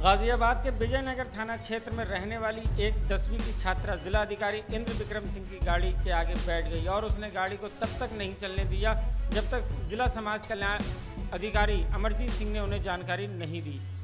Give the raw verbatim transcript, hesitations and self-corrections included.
गाजियाबाद के विजयनगर थाना क्षेत्र में रहने वाली एक दसवीं की छात्रा जिलाधिकारी इंद्र विक्रम सिंह की गाड़ी के आगे बैठ गई और उसने गाड़ी को तब तक नहीं चलने दिया जब तक जिला समाज कल्याण अधिकारी अमरजीत सिंह ने उन्हें जानकारी नहीं दी।